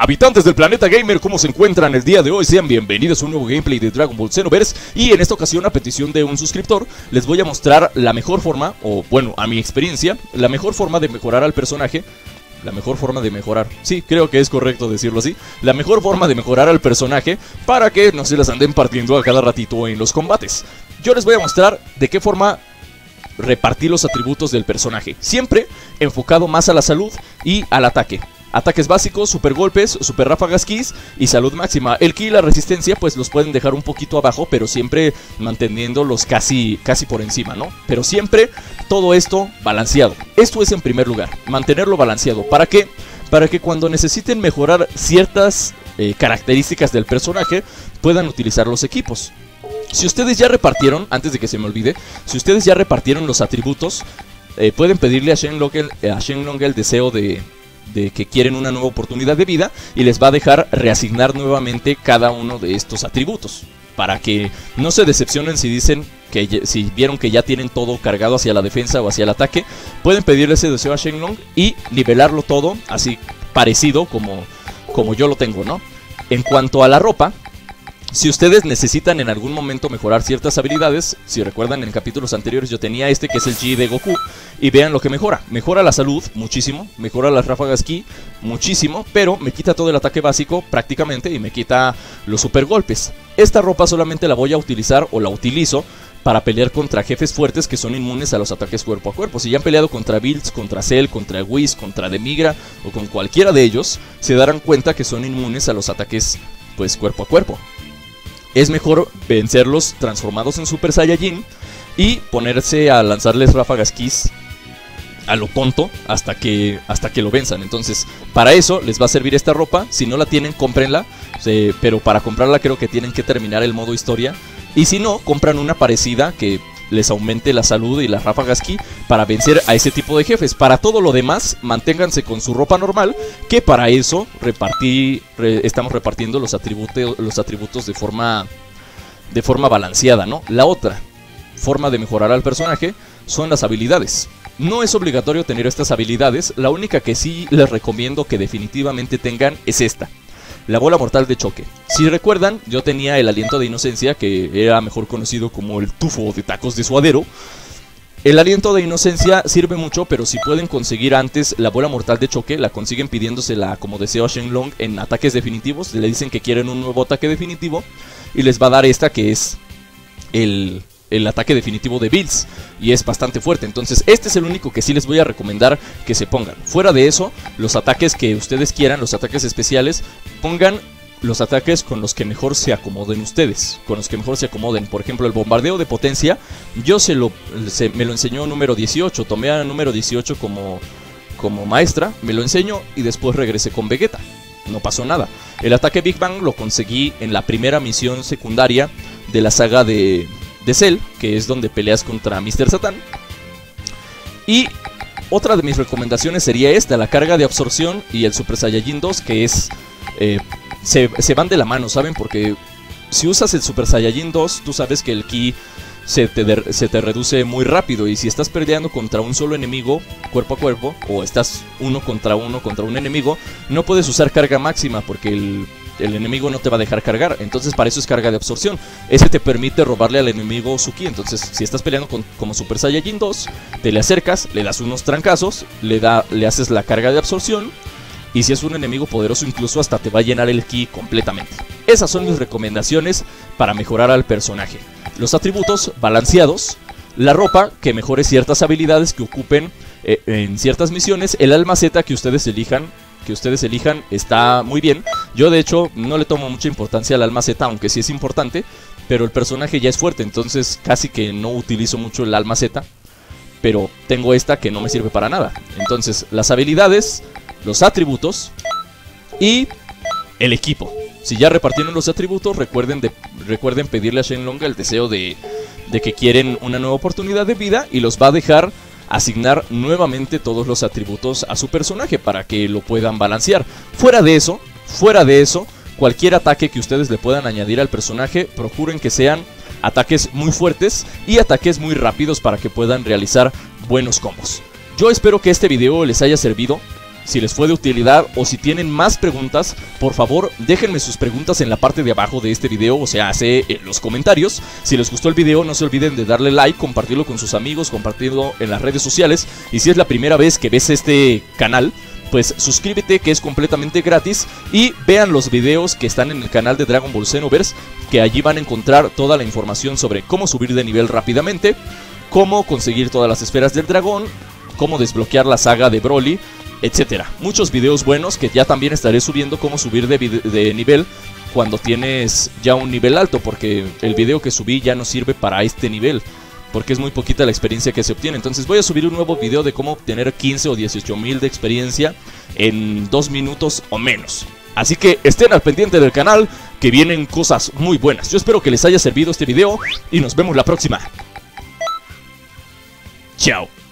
Habitantes del planeta gamer, ¿cómo se encuentran el día de hoy? Sean bienvenidos a un nuevo gameplay de Dragon Ball Xenoverse. Y en esta ocasión, a petición de un suscriptor, les voy a mostrar la mejor forma, o bueno, a mi experiencia, la mejor forma de mejorar al personaje. La mejor forma de mejorar, sí, creo que es correcto decirlo así. La mejor forma de mejorar al personaje para que no se las anden partiendo a cada ratito en los combates. Yo les voy a mostrar de qué forma repartir los atributos del personaje, siempre enfocado más a la salud y al ataque. Ataques básicos, super golpes, super ráfagas keys y salud máxima. El ki y la resistencia pues los pueden dejar un poquito abajo, pero siempre manteniéndolos casi por encima, ¿no? Pero siempre todo esto balanceado. Esto es en primer lugar, mantenerlo balanceado. ¿Para qué? Para que cuando necesiten mejorar ciertas características del personaje puedan utilizar los equipos. Si ustedes ya repartieron, antes de que se me olvide, si ustedes ya repartieron los atributos, pueden pedirle a Shenlong el deseo de que quieren una nueva oportunidad de vida, y les va a dejar reasignar nuevamente cada uno de estos atributos, para que no se decepcionen si dicen que si vieron que ya tienen todo cargado hacia la defensa o hacia el ataque. Pueden pedirle ese deseo a Shenlong y nivelarlo todo así parecido como yo lo tengo, ¿no? En cuanto a la ropa, si ustedes necesitan en algún momento mejorar ciertas habilidades, si recuerdan en capítulos anteriores yo tenía este que es el G de Goku, y vean lo que mejora. Mejora la salud muchísimo, mejora las ráfagas ki muchísimo, pero me quita todo el ataque básico prácticamente y me quita los super golpes. Esta ropa solamente la voy a utilizar, o la utilizo, para pelear contra jefes fuertes que son inmunes a los ataques cuerpo a cuerpo. Si ya han peleado contra Bills, contra Cell, contra Whis, contra Demigra o con cualquiera de ellos, se darán cuenta que son inmunes a los ataques pues cuerpo a cuerpo. Es mejor vencerlos transformados en Super Saiyajin y ponerse a lanzarles ráfagas keys a lo tonto hasta que lo venzan. Entonces, para eso les va a servir esta ropa. Si no la tienen, cómprenla. Pero para comprarla creo que tienen que terminar el modo historia. Y si no, compran una parecida que les aumente la salud y las ráfagas ki para vencer a ese tipo de jefes. Para todo lo demás, manténganse con su ropa normal, que para eso estamos repartiendo los atributos de forma balanceada, ¿no? La otra forma de mejorar al personaje son las habilidades. No es obligatorio tener estas habilidades. La única que sí les recomiendo que definitivamente tengan es esta, la bola mortal de choque. Si recuerdan, yo tenía el aliento de inocencia, que era mejor conocido como el tufo de tacos de suadero. El aliento de inocencia sirve mucho, pero si pueden conseguir antes la bola mortal de choque, la consiguen pidiéndosela como deseo a Shenlong en ataques definitivos. Le dicen que quieren un nuevo ataque definitivo y les va a dar esta, que es el ataque definitivo de Bills, y es bastante fuerte. Entonces este es el único que sí les voy a recomendar que se pongan. Fuera de eso, los ataques que ustedes quieran, los ataques especiales, pongan los ataques con los que mejor se acomoden ustedes, con los que mejor se acomoden. Por ejemplo, el bombardeo de potencia, yo me lo enseñó Número 18, tomé a Número 18 como maestra, me lo enseñó y después regresé con Vegeta, no pasó nada. El ataque Big Bang lo conseguí en la primera misión secundaria de la saga de Cell, que es donde peleas contra Mr. Satan. Y otra de mis recomendaciones sería esta, la carga de absorción y el Super Saiyajin 2, que es se van de la mano, ¿saben? Porque si usas el Super Saiyajin 2, tú sabes que el ki se te reduce muy rápido, y si estás peleando contra un solo enemigo cuerpo a cuerpo, o estás uno contra un enemigo, no puedes usar carga máxima porque el enemigo no te va a dejar cargar. Entonces para eso es carga de absorción. Ese te permite robarle al enemigo su ki. Entonces si estás peleando como Super Saiyajin 2, te le acercas, le das unos trancazos, le haces la carga de absorción, y si es un enemigo poderoso incluso hasta te va a llenar el ki completamente. Esas son mis recomendaciones para mejorar al personaje: los atributos balanceados, la ropa que mejore ciertas habilidades que ocupen en ciertas misiones, el alma Z que ustedes elijan. Está muy bien. Yo de hecho no le tomo mucha importancia al alma Z, aunque sí es importante, pero el personaje ya es fuerte, entonces casi que no utilizo mucho el alma Z, pero tengo esta que no me sirve para nada. Entonces las habilidades, los atributos y el equipo. Si ya repartieron los atributos, recuerden pedirle a Shenlong el deseo de que quieren una nueva oportunidad de vida, y los va a dejar asignar nuevamente todos los atributos a su personaje para que lo puedan balancear. Fuera de eso, cualquier ataque que ustedes le puedan añadir al personaje, procuren que sean ataques muy fuertes y ataques muy rápidos para que puedan realizar buenos combos. Yo espero que este video les haya servido. si les fue de utilidad o si tienen más preguntas, por favor déjenme sus preguntas en la parte de abajo de este video, o sea, en los comentarios. Si les gustó el video no se olviden de darle like, compartirlo con sus amigos, compartirlo en las redes sociales. Y si es la primera vez que ves este canal, pues suscríbete, que es completamente gratis, y vean los videos que están en el canal de Dragon Ball Xenoverse, que allí van a encontrar toda la información sobre cómo subir de nivel rápidamente, cómo conseguir todas las esferas del dragón, cómo desbloquear la saga de Broly, etcétera. Muchos videos buenos que ya también estaré subiendo, cómo subir de nivel cuando tienes ya un nivel alto, porque el video que subí ya no sirve para este nivel, porque es muy poquita la experiencia que se obtiene. Entonces voy a subir un nuevo video de cómo obtener 15 o 18 mil de experiencia en 2 minutos o menos. Así que estén al pendiente del canal, que vienen cosas muy buenas. Yo espero que les haya servido este video y nos vemos la próxima. Chao.